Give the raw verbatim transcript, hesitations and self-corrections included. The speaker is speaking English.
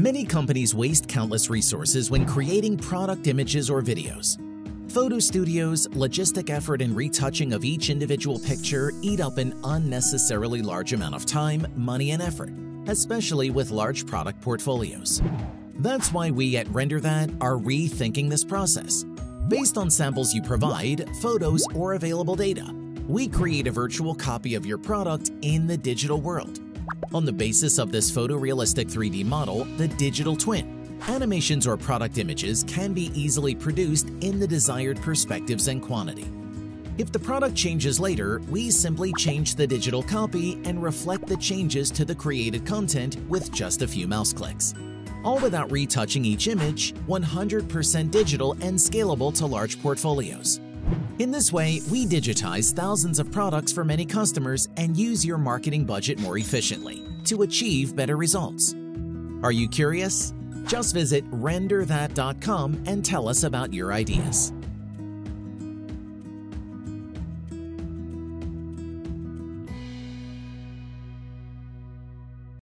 Many companies waste countless resources when creating product images or videos. Photo studios, logistic effort and retouching of each individual picture eat up an unnecessarily large amount of time, money, and effort, especially with large product portfolios. That's why we at RenderThat are rethinking this process. Based on samples you provide, photos, or available data, we create a virtual copy of your product in the digital world. On the basis of this photorealistic three D model, the digital twin, animations or product images can be easily produced in the desired perspectives and quantity. If the product changes later, we simply change the digital copy and reflect the changes to the created content with just a few mouse clicks. All without retouching each image, one hundred percent digital and scalable to large portfolios. In this way, we digitize thousands of products for many customers and use your marketing budget more efficiently to achieve better results. Are you curious? Just visit RenderThat dot com and tell us about your ideas.